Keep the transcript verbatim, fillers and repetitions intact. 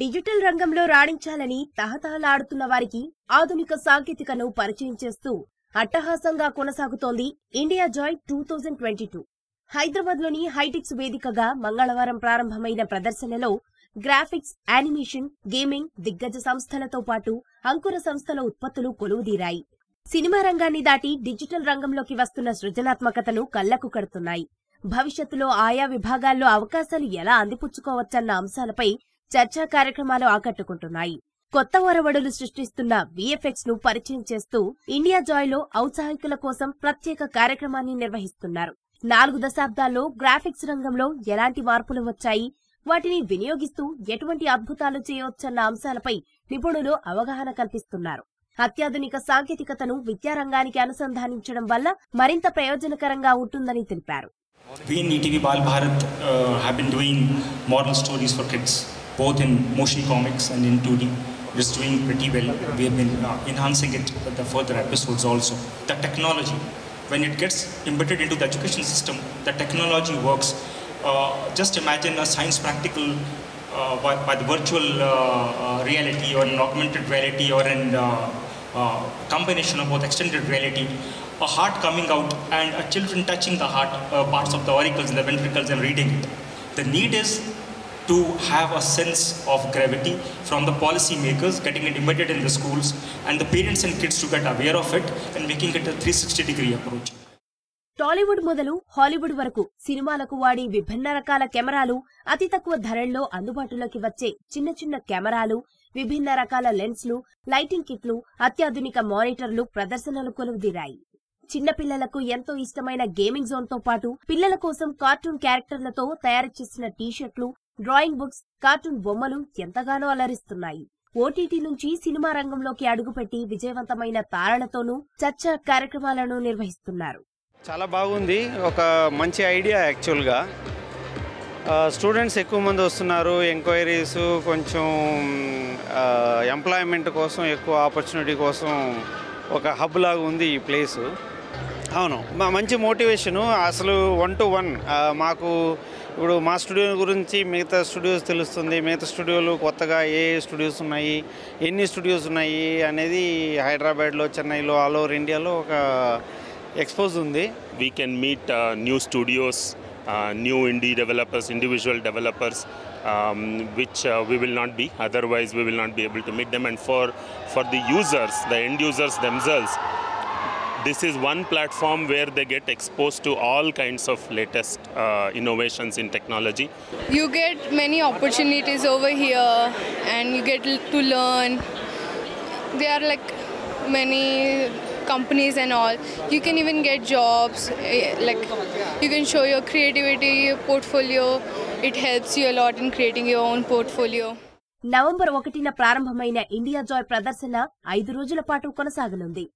Digital రంగంలో రాణించాలని తహతహలాడుతున్న వారికి ఆధునిక సాంకేతికను పరిచయం చేస్తూ అట్టహాసంగా కొనసాగుతోంది ఇండియా జాయ్ రెండు వేల ఇరవై రెండు. హైదరాబాద్లోని హైటెక్స్ వేదికగా మంగళవారం ప్రారంభమైన ప్రదర్శనలో గ్రాఫిక్స్, యానిమేషన్, గేమింగ్ దిగ్గజ సంస్థలతో పాటు అంకుర సంస్థల ఉత్పత్తులు కొలువుదీరాయి. సినిమా రంగాన్ని దాటి డిజిటల్ రంగంలోకి వస్తున్న సృజనాత్మకతను కళ్లకు కడుతున్నాయి. భవిష్యత్తులో ఆయా విభాగాల్లో అవకాశాలు ఎలా అందిపుచ్చుకోవచ్చన్న అంశాలపై చర్చా కార్యక్రమాలు ఆకట్టుకుంటున్నాయి. కొత్త ఒరవడులు సృష్టిస్తున్న విఎఫ్ఎక్స్ ను పరిచయం చేస్తూ ఇండియా జాయ్లో ఔత్సాహికుల కోసం ప్రత్యేక కార్యక్రమాన్ని నిర్వహిస్తున్నారు. నాలుగు దశాబ్దాల్లో గ్రాఫిక్స్ రంగంలో ఎలాంటి మార్పులు వచ్చాయి, వాటిని వినియోగిస్తూ ఎటువంటి అద్భుతాలు చేయవచ్చన్న అంశాలపై నిపుణులు అవగాహన కల్పిస్తున్నారు. అత్యాధునిక సాంకేతికతను విద్యారంగానికి అనుసంధానించడం వల్ల మరింత ప్రయోజనకరంగా ఉంటుందని తెలిపారు. We in E T V Bharat uh, have been doing moral stories for kids, both in motion comics and in two D. We're doing pretty well. We have been uh, enhancing it with the further episodes also. The technology, when it gets embedded into the education system, the technology works. Uh, just imagine a science practical uh, by, by the virtual uh, uh, reality or an augmented reality or an uh, uh, combination of both extended reality. A heart coming out and a children touching the heart uh, parts of the auricles, the ventricles, and reading it. The need is to have a sense of gravity from the policy makers, getting it embedded in the schools, and the parents and kids to get aware of it and making it a three sixty degree approach. Tollywood modalu Hollywood varaku సినిమాలకు వాడి విభిన్న రకాల కెమెరాలు, అతి తక్కువ ధరల్లో అందుబాటులోకి వచ్చే చిన్న చిన్న కెమెరాలు, విభిన్న రకాల లెన్స్లు, లైటింగ్ కిట్లు, అత్యాధునిక మానిటర్లు ప్రదర్శనలు కొలువుదీరాయి. చిన్నపిల్లలకు ఎంతో ఇష్టమైన గేమింగ్ జోన్ తో పాటు పిల్లల కోసం కార్టూన్ క్యారెక్టర్లతో తయారు చేసిన టీషర్ట్లు, డ్రాయింగ్ బుక్స్, కార్టూన్ బొమ్మలు ఎంతగానో అలరిస్తున్నాయి. ఓటీటీ నుంచి సినిమా రంగంలోకి అడుగుపెట్టి విజయవంతమైన తారలతోనూ చర్చా కార్యక్రమాలను నిర్వహిస్తున్నారు. చాలా బాగుంది, ఒక మంచి ఐడియా. యాక్చువల్గా స్టూడెంట్స్ ఎక్కువ మంది వస్తున్నారు, ఎంక్వైరీస్ కొంచెం ఎంప్లాయ్మెంట్ కోసం, ఎక్కువ ఆపర్చునిటీ కోసం ఒక హబ్ లాగా ఉంది ఈ ప్లేసు. అవును, మా మంచి మోటివేషను. అసలు వన్ టు వన్ మాకు ఇప్పుడు మా స్టూడియో గురించి మిగతా స్టూడియోస్ తెలుస్తుంది. మిగతా స్టూడియోలు కొత్తగా ఏ స్టూడియోస్ ఉన్నాయి, ఎన్ని స్టూడియోస్ ఉన్నాయి అనేది హైదరాబాద్లో, చెన్నైలో, ఆల్ ఓవర్ ఇండియాలో ఒక ఎక్స్పోజ్ ఉంది. We can meet new studios, new indie developers, individual developers, Um, which uh, we will not be, otherwise we will not be able to meet them. And for for the users, the end users themselves, this is one platform where they get exposed to all kinds of latest uh, innovations in technology. You get many opportunities over here and you get to learn. There are like many companies and all. You can even get jobs, like you can show your creativity, your portfolio. It helps you a lot in creating your own portfolio. November ఒకటిన ప్రారంభమైన India Joy ప్రదర్శన ఐదు రోజుల పాటు కొనసాగనుంది.